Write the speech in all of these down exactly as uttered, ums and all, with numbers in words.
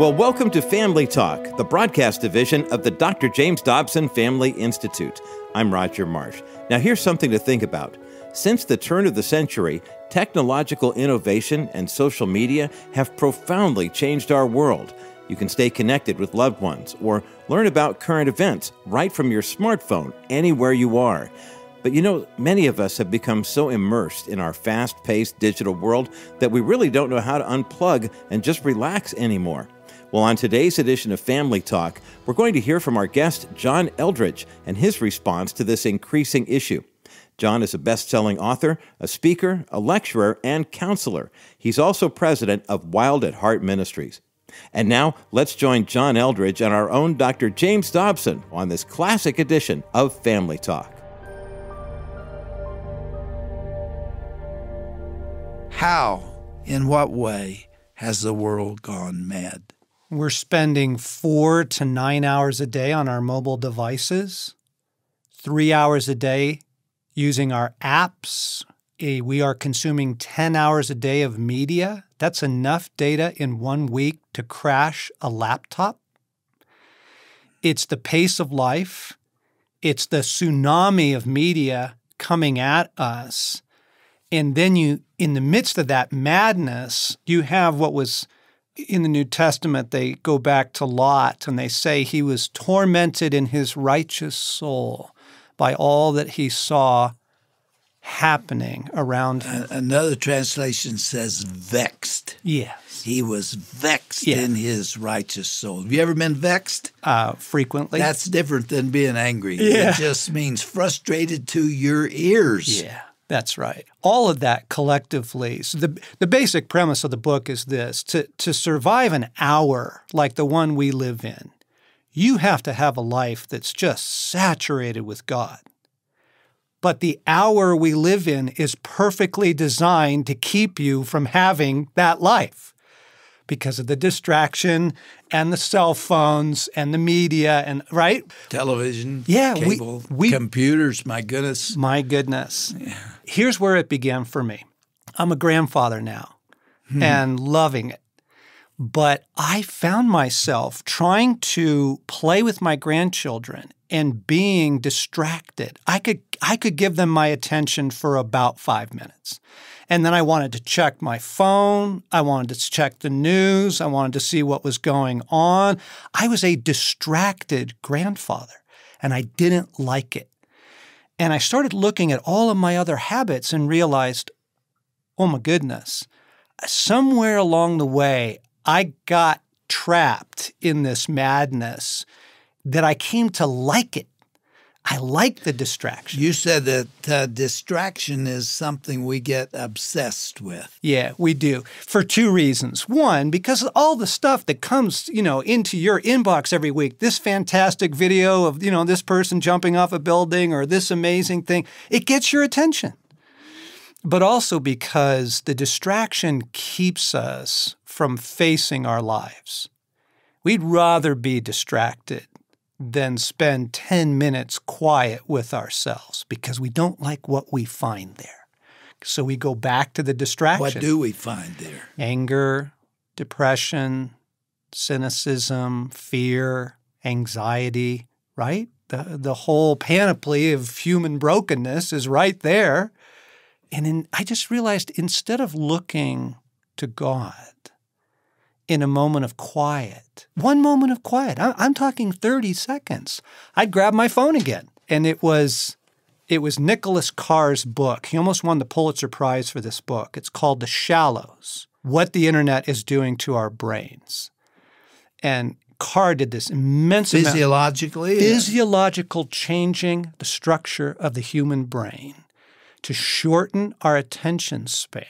Well, welcome to Family Talk, the broadcast division of the Doctor James Dobson Family Institute. I'm Roger Marsh. Now, here's something to think about. Since the turn of the century, technological innovation and social media have profoundly changed our world. You can stay connected with loved ones or learn about current events right from your smartphone anywhere you are. But you know, many of us have become so immersed in our fast-paced digital world that we really don't know how to unplug and just relax anymore. Well, on today's edition of Family Talk, we're going to hear from our guest, John Eldredge, and his response to this increasing issue. John is a best-selling author, a speaker, a lecturer, and counselor. He's also president of Wild at Heart Ministries. And now, let's join John Eldredge and our own Doctor James Dobson on this classic edition of Family Talk. How, in what way, has the world gone mad? We're spending four to nine hours a day on our mobile devices, three hours a day using our apps. We are consuming ten hours a day of media. That's enough data in one week to crash a laptop. It's the pace of life. It's the tsunami of media coming at us. And then you, in the midst of that madness, you have what was in the New Testament, they go back to Lot and they say he was tormented in his righteous soul by all that he saw happening around him. Another translation says vexed. Yes. He was vexed yes. in his righteous soul. Have you ever been vexed? Uh, frequently. That's different than being angry. Yeah. It just means frustrated to your ears. Yeah. That's right. All of that collectively. So the, the basic premise of the book is this. To, to survive an hour like the one we live in, you have to have a life that's just saturated with God. But the hour we live in is perfectly designed to keep you from having that life because of the distraction and the cell phones and the media and, right? Television, yeah, cable, we, we, computers, my goodness. My goodness. Yeah. Here's where it began for me. I'm a grandfather now hmm. and loving it, but I found myself trying to play with my grandchildren and being distracted. I could, I could give them my attention for about five minutes. And then I wanted to check my phone. I wanted to check the news. I wanted to see what was going on. I was a distracted grandfather, and I didn't like it. And I started looking at all of my other habits and realized, oh my goodness, somewhere along the way, I got trapped in this madness that I came to like it. I like the distraction. You said that uh, distraction is something we get obsessed with. Yeah, we do, for two reasons. One, because of all the stuff that comes, you know, into your inbox every week, this fantastic video of, you know, this person jumping off a building or this amazing thing, it gets your attention. But also because the distraction keeps us from facing our lives. We'd rather be distracted than spend ten minutes quiet with ourselves because we don't like what we find there. So we go back to the distraction. What do we find there? Anger, depression, cynicism, fear, anxiety, right? The, the whole panoply of human brokenness is right there. And in, I just realized instead of looking to God, in a moment of quiet, one moment of quiet. I'm talking thirty seconds. I'd grab my phone again. And it was, it was Nicholas Carr's book. He almost won the Pulitzer Prize for this book. It's called The Shallows, What the Internet is Doing to Our Brains. And Carr did this immense amount. Physiologically? Physiological changing the structure of the human brain to shorten our attention span,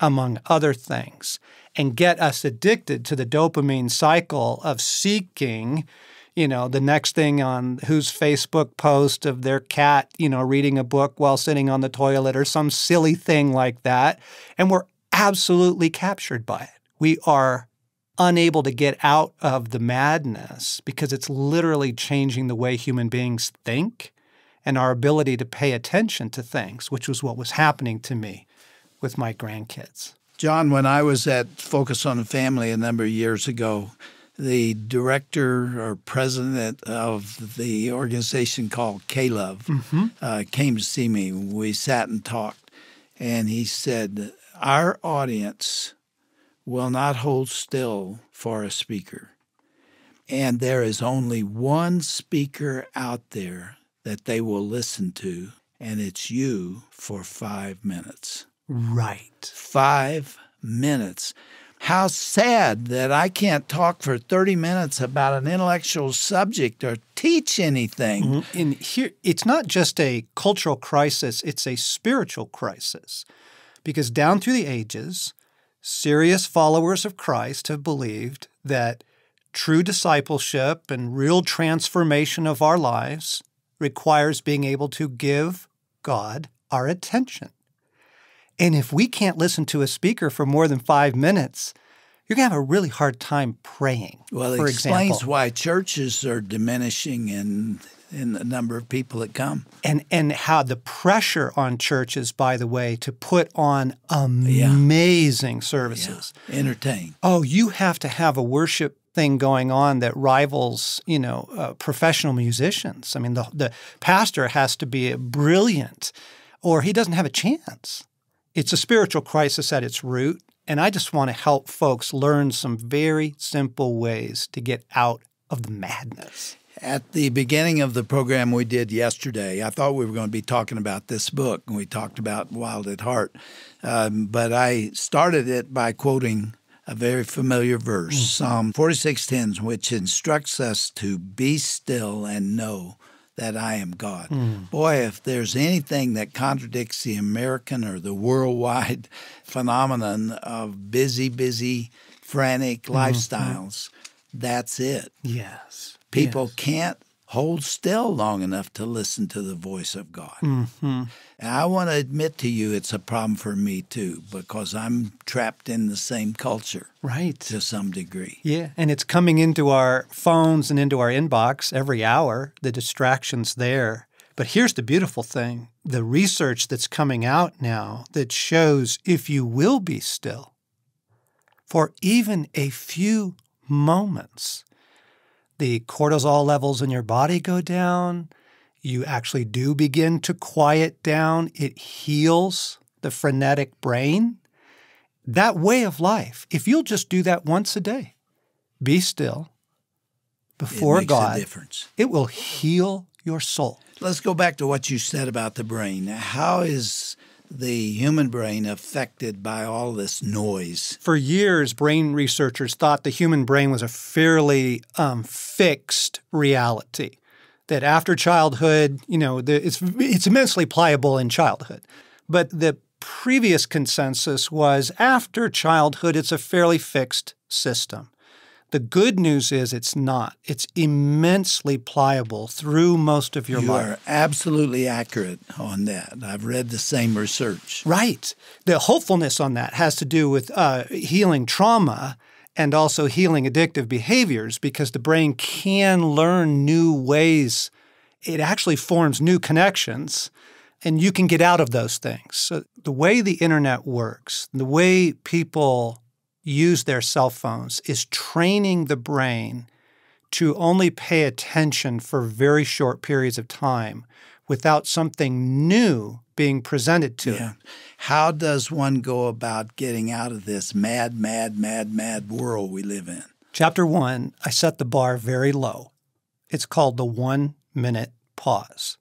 among other things, and get us addicted to the dopamine cycle of seeking, you know, the next thing on whose Facebook post of their cat, you know, reading a book while sitting on the toilet or some silly thing like that. And we're absolutely captured by it. We are unable to get out of the madness because it's literally changing the way human beings think and our ability to pay attention to things, which was what was happening to me with my grandkids. John, when I was at Focus on the Family a number of years ago, the director or president of the organization called K-Love mm-hmm. uh, came to see me. We sat and talked, and he said, "Our audience will not hold still for a speaker. And there is only one speaker out there that they will listen to, and it's you for five minutes. Right. Five minutes. How sad that I can't talk for thirty minutes about an intellectual subject or teach anything. Mm-hmm. And here, it's not just a cultural crisis, it's a spiritual crisis. Because down through the ages, serious followers of Christ have believed that true discipleship and real transformation of our lives requires being able to give God our attention. And if we can't listen to a speaker for more than five minutes, you're going to have a really hard time praying. Well, it explains why churches are diminishing in, in the number of people that come. And, and how the pressure on churches, by the way, to put on amazing yeah. services. Yeah. Entertain. Oh, you have to have a worship thing going on that rivals, you know, uh, professional musicians. I mean, the, the pastor has to be brilliant or he doesn't have a chance. It's a spiritual crisis at its root, and I just want to help folks learn some very simple ways to get out of the madness. At the beginning of the program we did yesterday, I thought we were going to be talking about this book, and we talked about Wild at Heart. Um, but I started it by quoting a very familiar verse, mm-hmm. Psalm forty-six ten, which instructs us to be still and know that I am God. Mm. Boy, if there's anything that contradicts the American or the worldwide phenomenon of busy, busy, frantic mm-hmm. lifestyles, that's it. Yes. People yes. can't hold still long enough to listen to the voice of God. Mm-hmm. And I want to admit to you it's a problem for me too, because I'm trapped in the same culture. Right. To some degree. Yeah, and it's coming into our phones and into our inbox every hour, the distractions there. But here's the beautiful thing, the research that's coming out now that shows if you will be still for even a few moments, the cortisol levels in your body go down. You actually do begin to quiet down. It heals the frenetic brain. That way of life, if you'll just do that once a day, be still before God, it will heal your soul. Let's go back to what you said about the brain. How is the human brain affected by all this noise? For years, brain researchers thought the human brain was a fairly um, fixed reality, that after childhood, you know, the, it's, it's immensely pliable in childhood. But the previous consensus was after childhood, it's a fairly fixed system. The good news is it's not. It's immensely pliable through most of your you life. You are absolutely accurate on that. I've read the same research. Right. The hopefulness on that has to do with uh, healing trauma and also healing addictive behaviors, because the brain can learn new ways. It actually forms new connections, and you can get out of those things. So the way the internet works, the way people use their cell phones is training the brain to only pay attention for very short periods of time without something new being presented to yeah. it. How does one go about getting out of this mad, mad, mad, mad world we live in? Chapter one, I set the bar very low. It's called the One Minute Pause,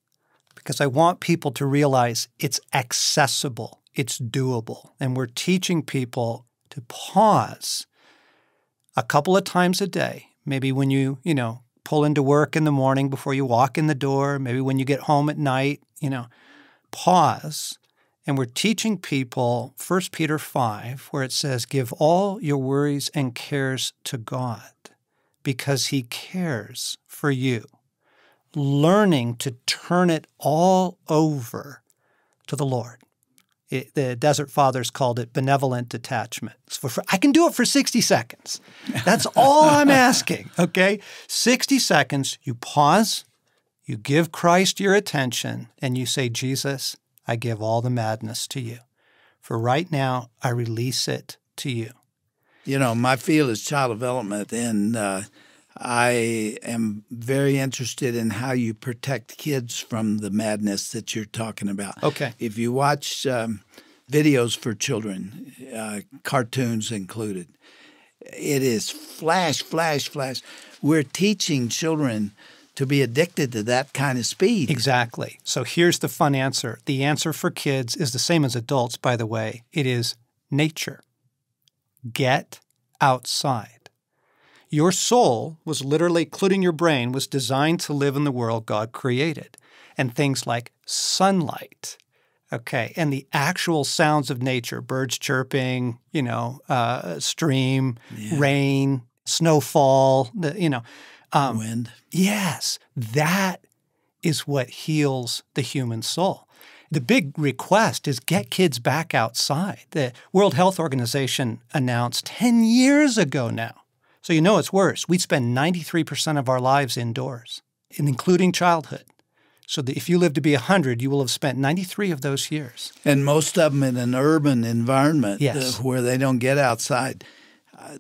because I want people to realize it's accessible, it's doable, and we're teaching people to pause a couple of times a day, maybe when you, you know, pull into work in the morning before you walk in the door, maybe when you get home at night, you know, pause. And we're teaching people First Peter five, where it says, give all your worries and cares to God because he cares for you. Learning to turn it all over to the Lord. It, the Desert Fathers called it benevolent detachment. For, for, I can do it for sixty seconds. That's all I'm asking, okay? sixty seconds, you pause, you give Christ your attention, and you say, Jesus, I give all the madness to you. For right now, I release it to you. you know, my field is child development, and uh, I am very interested in how you protect kids from the madness that you're talking about. Okay. If you watch um, videos for children, uh, cartoons included, it is flash, flash, flash. We're teaching children to be addicted to that kind of speed. Exactly. So here's the fun answer. The answer for kids is the same as adults, by the way. It is nature. Get outside. Your soul was literally, including your brain, was designed to live in the world God created. And things like sunlight, okay, and the actual sounds of nature, birds chirping, you know, uh, stream, yeah. rain, snowfall, the, you know. Um, Wind. Yes. That is what heals the human soul. The big request is get kids back outside. The World Health Organization announced ten years ago now. So you know it's worse. We spend ninety-three percent of our lives indoors, including childhood. So that if you live to be one hundred, you will have spent ninety-three of those years. And most of them in an urban environment, yes. uh, where they don't get outside.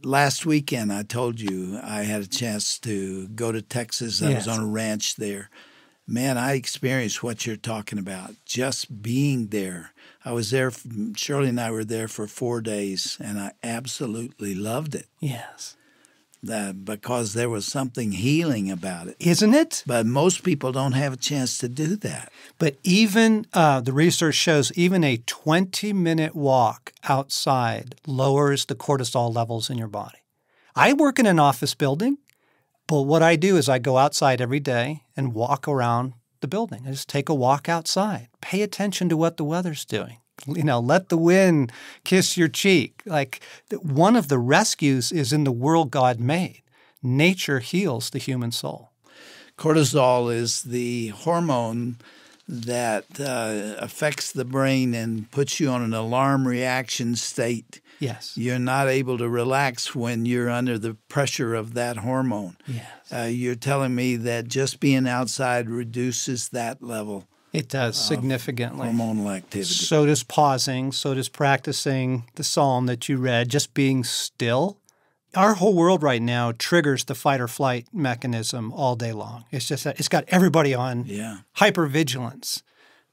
Last weekend, I told you I had a chance to go to Texas. I yes. was on a ranch there. Man, I experienced what you're talking about, just being there. I was there, Shirley and I were there for four days, and I absolutely loved it. Yes. Uh, because there was something healing about it. Isn't it? But most people don't have a chance to do that. But even uh, the research shows even a twenty-minute walk outside lowers the cortisol levels in your body. I work in an office building, but what I do is I go outside every day and walk around the building. I just take a walk outside. Pay attention to what the weather's doing. You know, let the wind kiss your cheek. Like, one of the rescues is in the world God made. Nature heals the human soul. Cortisol is the hormone that uh, affects the brain and puts you on an alarm reaction state. Yes. You're not able to relax when you're under the pressure of that hormone. Yes. Uh, you're telling me that just being outside reduces that level. It does, significantly. Hormonal activity. So does pausing. So does practicing the psalm that you read, just being still. Our whole world right now triggers the fight or flight mechanism all day long. It's just that it's got everybody on yeah. hypervigilance.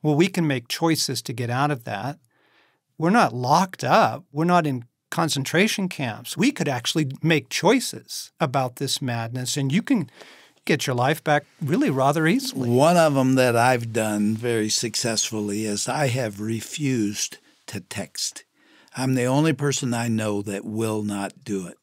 Well, we can make choices to get out of that. We're not locked up. We're not in concentration camps. We could actually make choices about this madness, and you can get your life back really rather easily. One of them that I've done very successfully is I have refused to text. I'm the only person I know that will not do it.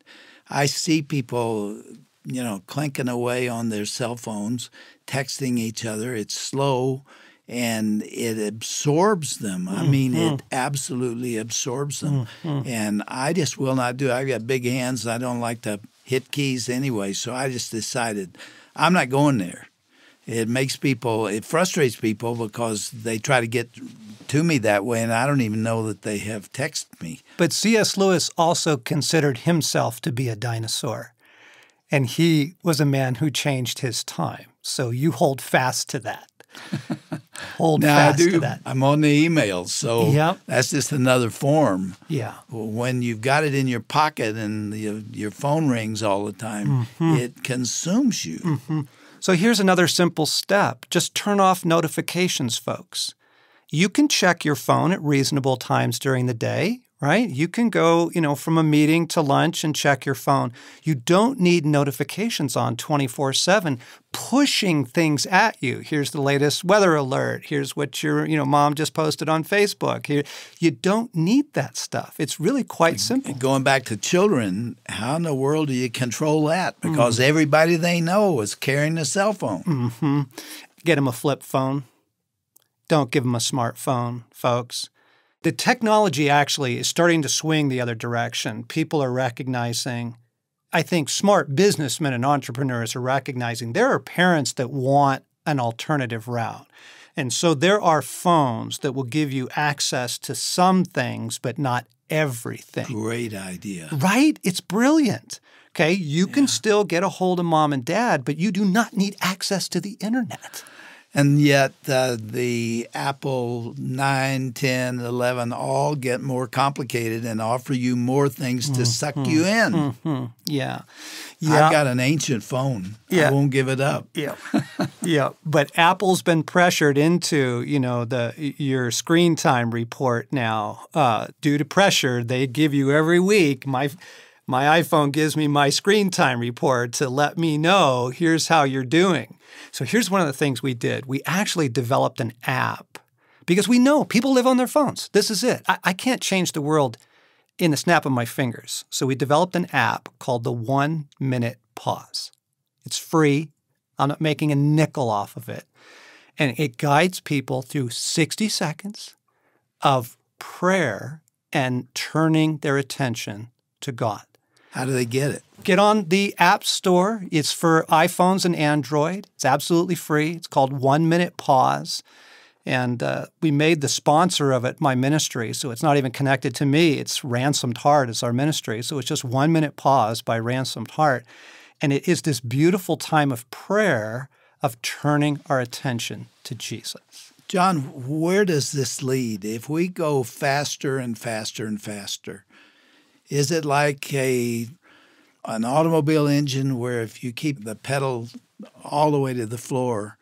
I see people, you know, clinking away on their cell phones, texting each other. It's slow, and it absorbs them. I mm-hmm. mean, it absolutely absorbs them. Mm-hmm. And I just will not do it. I've got big hands. I don't like to hit keys anyway, so I just decided I'm not going there. It makes people, it frustrates people because they try to get to me that way, and I don't even know that they have texted me. But C S Lewis also considered himself to be a dinosaur, and he was a man who changed his time. So you hold fast to that. Hold now, fast I do, to that. I'm on the emails, so yep. that's just another form. Yeah. When you've got it in your pocket and the, your phone rings all the time, mm-hmm. it consumes you. Mm-hmm. So here's another simple step. Just turn off notifications, folks. You can check your phone at reasonable times during the day, right? You can go, you know, from a meeting to lunch and check your phone. You don't need notifications on twenty-four seven pushing things at you. Here's the latest weather alert. Here's what your, you know, mom just posted on Facebook. Here, you don't need that stuff. It's really quite simple. And going back to children, how in the world do you control that? Because mm-hmm. everybody they know is carrying a cell phone. Mm-hmm. Get them a flip phone. Don't give them a smartphone, folks. The technology actually is starting to swing the other direction. People are recognizing, I think smart businessmen and entrepreneurs are recognizing there are parents that want an alternative route. And so there are phones that will give you access to some things, but not everything. Great idea. Right? It's brilliant. Okay, you yeah. can still get a hold of mom and dad, but you do not need access to the internet. And yet uh, the Apple nine, ten, eleven all get more complicated and offer you more things to mm-hmm. suck you in. Mm-hmm. Yeah. yeah. I've got an ancient phone. Yeah. I won't give it up. Yeah. yeah. But Apple's been pressured into, you know, the your screen time report now. Uh, due to pressure, they give you every week my – my iPhone gives me my screen time report to let me know here's how you're doing. So here's one of the things we did. We actually developed an app because we know people live on their phones. This is it. I, I can't change the world in the snap of my fingers. So we developed an app called the One Minute Pause. It's free. I'm not making a nickel off of it. And it guides people through sixty seconds of prayer and turning their attention to God. How do they get it? Get on the App Store. It's for iPhones and Android. It's absolutely free. It's called One Minute Pause. And uh, we made the sponsor of it my ministry, so it's not even connected to me. It's Ransomed Heart is our ministry. So it's just One Minute Pause by Ransomed Heart. And it is this beautiful time of prayer of turning our attention to Jesus. John, where does this lead? If we go faster and faster and faster, is it like a an automobile engine where if you keep the pedal all the way to the floor,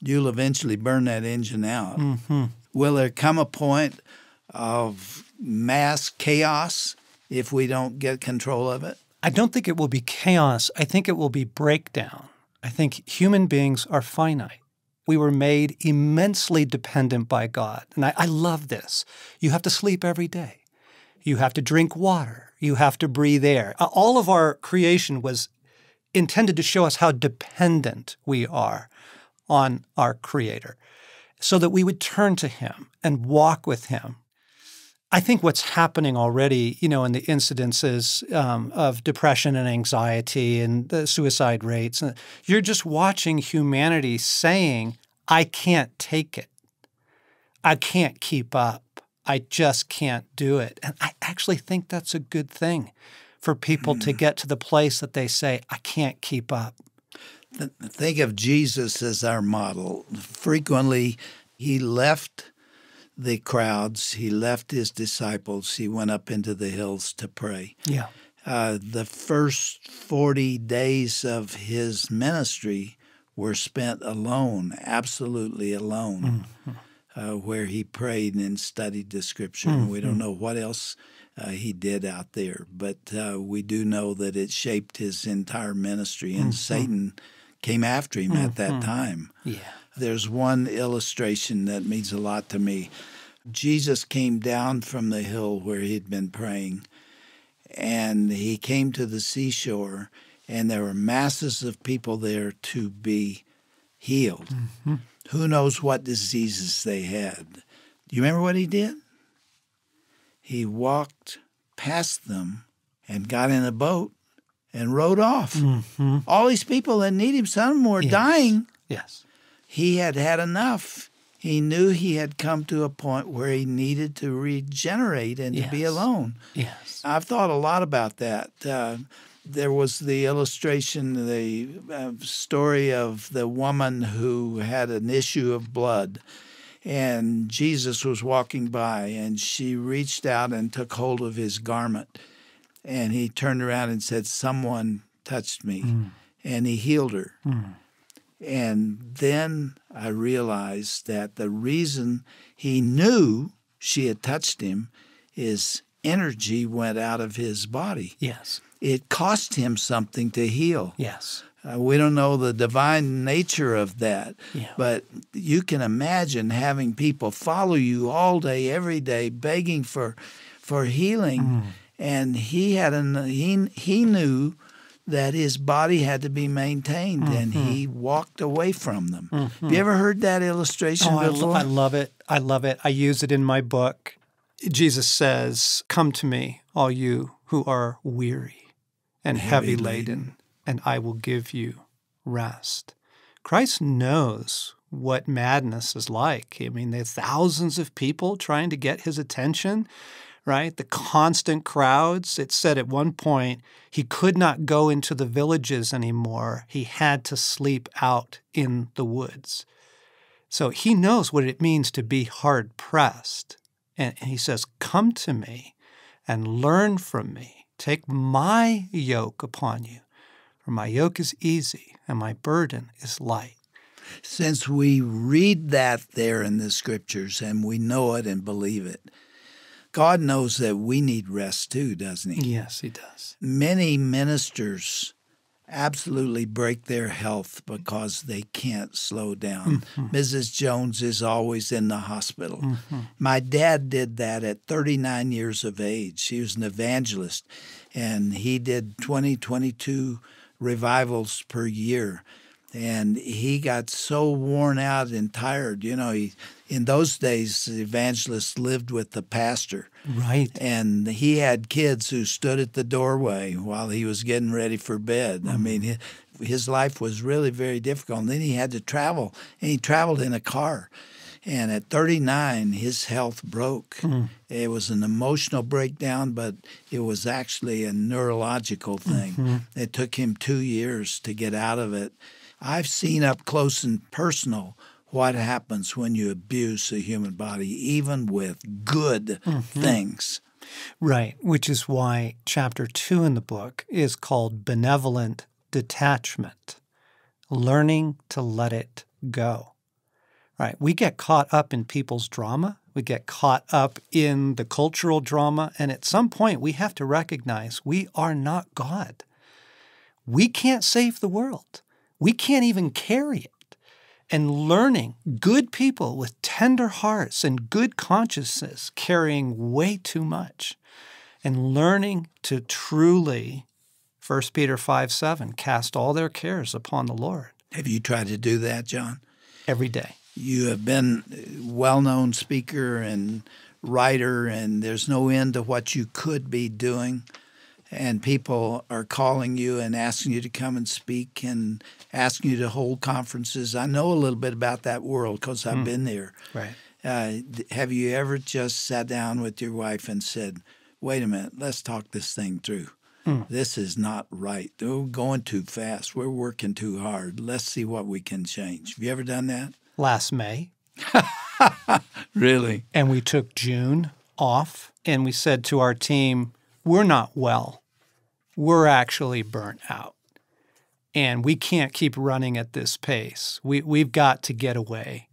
you'll eventually burn that engine out? Mm-hmm. Will there come a point of mass chaos if we don't get control of it? I don't think it will be chaos. I think it will be breakdown. I think human beings are finite. We were made immensely dependent by God. And I, I love this. You have to sleep every day. You have to drink water. You have to breathe air. All of our creation was intended to show us how dependent we are on our Creator so that we would turn to Him and walk with Him. I think what's happening already, you know, in the incidences um, of depression and anxiety and the suicide rates, you're just watching humanity saying, I can't take it. I can't keep up. I just can't do it. And I actually think that's a good thing for people to get to the place that they say, I can't keep up. Think of Jesus as our model. Frequently, he left the crowds. He left his disciples. He went up into the hills to pray. Yeah. Uh, the first forty days of his ministry were spent alone, absolutely alone. Mm-hmm. Uh, where he prayed and studied the Scripture. Mm-hmm. We don't know what else uh, he did out there, but uh, we do know that it shaped his entire ministry, and mm-hmm. Satan came after him mm-hmm. at that time. Yeah. There's one illustration that means a lot to me. Jesus came down from the hill where he'd been praying, and he came to the seashore, and there were masses of people there to be healed. Mm-hmm. Who knows what diseases they had. Do you remember what he did? He walked past them and got in a boat and rowed off. Mm-hmm. All these people that need him, some of them were yes. dying. Yes. He had had enough. He knew he had come to a point where he needed to regenerate and yes. to be alone. Yes. I've thought a lot about that. Uh, There was the illustration, the uh, story of the woman who had an issue of blood, and Jesus was walking by, and she reached out and took hold of his garment, and he turned around and said, someone touched me, mm. and he healed her. Mm. And then I realized that the reason he knew she had touched him is energy went out of his body. Yes. It cost him something to heal. Yes. Uh, we don't know the divine nature of that, yeah. but you can imagine having people follow you all day, every day, begging for for healing. Mm. And he had an, he he knew that his body had to be maintained, mm-hmm. and he walked away from them. Mm-hmm. Have you ever heard that illustration oh, before? I, lo I love it. I love it. I use it in my book. Jesus says, come to me, all you who are weary and heavy laden, and I will give you rest. Christ knows what madness is like. I mean, there's thousands of people trying to get his attention, right? The constant crowds. It said at one point he could not go into the villages anymore. He had to sleep out in the woods. So he knows what it means to be hard-pressed. And he says, come to me and learn from me. Take my yoke upon you, for my yoke is easy and my burden is light. Since we read that there in the Scriptures and we know it and believe it, God knows that we need rest too, doesn't he? Yes, he does. Many ministers absolutely break their health because they can't slow down. Mm-hmm. Missus Jones is always in the hospital. Mm-hmm. My dad did that at thirty-nine years of age. He was an evangelist, and he did twenty, twenty-two revivals per year. And he got so worn out and tired. You know, he, in those days, the evangelist lived with the pastor. Right. And he had kids who stood at the doorway while he was getting ready for bed. Mm-hmm. I mean, his life was really very difficult. And then he had to travel, and he traveled in a car. And at thirty-nine, his health broke. Mm. It was an emotional breakdown, but it was actually a neurological thing. Mm-hmm. It took him two years to get out of it. I've seen up close and personal what happens when you abuse the human body, even with good mm-hmm. things. Right, which is why chapter two in the book is called Benevolent Detachment, Learning to Let It Go. Right, we get caught up in people's drama. We get caught up in the cultural drama. And at some point, we have to recognize we are not God. We can't save the world. We can't even carry it. And learning good people with tender hearts and good consciences carrying way too much. And learning to truly, First Peter five seven, cast all their cares upon the Lord. Have you tried to do that, John? Every day. You have been a well-known speaker and writer, and there's no end to what you could be doing. And people are calling you and asking you to come and speak and asking you to hold conferences. I know a little bit about that world because I've mm. been there. Right. Uh, have you ever just sat down with your wife and said, wait a minute, let's talk this thing through. Mm. This is not right. We're going too fast. We're working too hard. Let's see what we can change. Have you ever done that? Last May. Really? And we took June off, and we said to our team, we're not well. We're actually burnt out. And we can't keep running at this pace. We, we've got to get away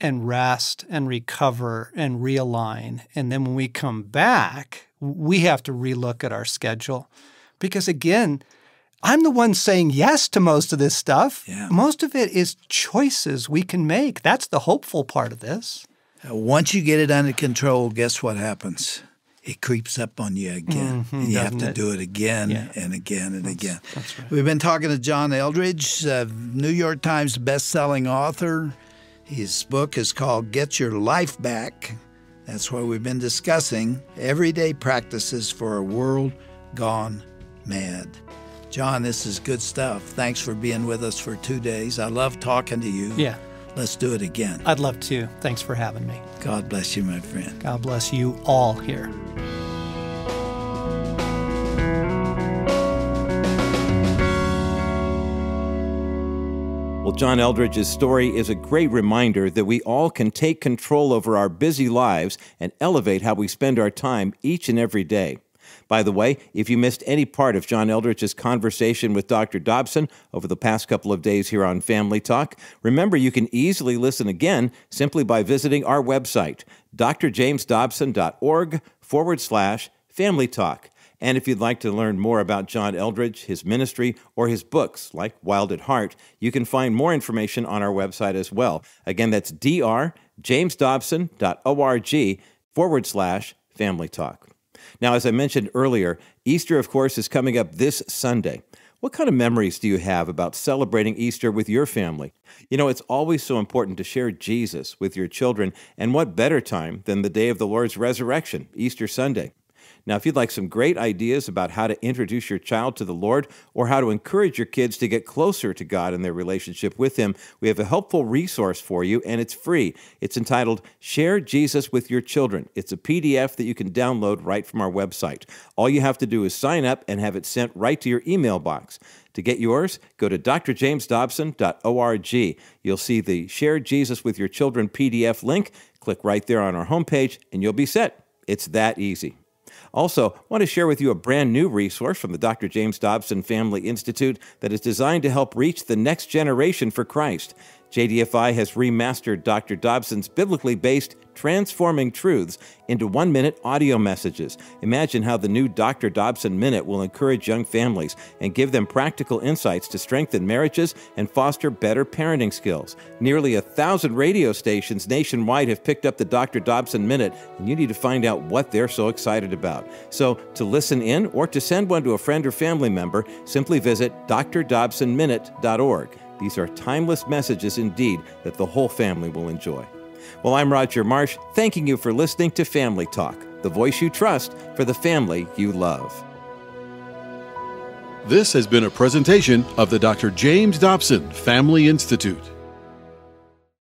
and rest and recover and realign. And then when we come back, we have to relook at our schedule. Because again, I'm the one saying yes to most of this stuff. Yeah. Most of it is choices we can make. That's the hopeful part of this. Once you get it under control, guess what happens? It creeps up on you again. Mm-hmm, and you have to it? do it again yeah. and again and that's, again. That's right. We've been talking to John Eldredge, a New York Times best-selling author. His book is called Get Your Life Back. That's what we've been discussing, Everyday Practices for a World Gone Mad. John, this is good stuff. Thanks for being with us for two days. I love talking to you. Yeah. Let's do it again. I'd love to. Thanks for having me. God bless you, my friend. God bless you all here. Well, John Eldredge's story is a great reminder that we all can take control over our busy lives and elevate how we spend our time each and every day. By the way, if you missed any part of John Eldredge's conversation with Doctor Dobson over the past couple of days here on Family Talk, remember you can easily listen again simply by visiting our website, drjamesdobson.org forward slash Family Talk. And if you'd like to learn more about John Eldredge, his ministry, or his books like Wild at Heart, you can find more information on our website as well. Again, that's drjamesdobson.org forward slash Family Talk. Now, as I mentioned earlier, Easter, of course, is coming up this Sunday. What kind of memories do you have about celebrating Easter with your family? You know, it's always so important to share Jesus with your children, and what better time than the day of the Lord's resurrection, Easter Sunday. Now, if you'd like some great ideas about how to introduce your child to the Lord or how to encourage your kids to get closer to God in their relationship with Him, we have a helpful resource for you, and it's free. It's entitled Share Jesus with Your Children. It's a P D F that you can download right from our website. All you have to do is sign up and have it sent right to your email box. To get yours, go to d r james dobson dot org. You'll see the Share Jesus with Your Children P D F link. Click right there on our homepage, and you'll be set. It's that easy. Also, I want to share with you a brand new resource from the Doctor James Dobson Family Institute that is designed to help reach the next generation for Christ. J D F I has remastered Doctor Dobson's biblically based Transforming Truths into one-minute audio messages. Imagine how the new Doctor Dobson Minute will encourage young families and give them practical insights to strengthen marriages and foster better parenting skills. Nearly a thousand radio stations nationwide have picked up the Doctor Dobson Minute, and you need to find out what they're so excited about. So to listen in or to send one to a friend or family member, simply visit d r dobson minute dot org. These are timeless messages indeed that the whole family will enjoy. Well, I'm Roger Marsh, thanking you for listening to Family Talk, the voice you trust for the family you love. This has been a presentation of the Doctor James Dobson Family Institute.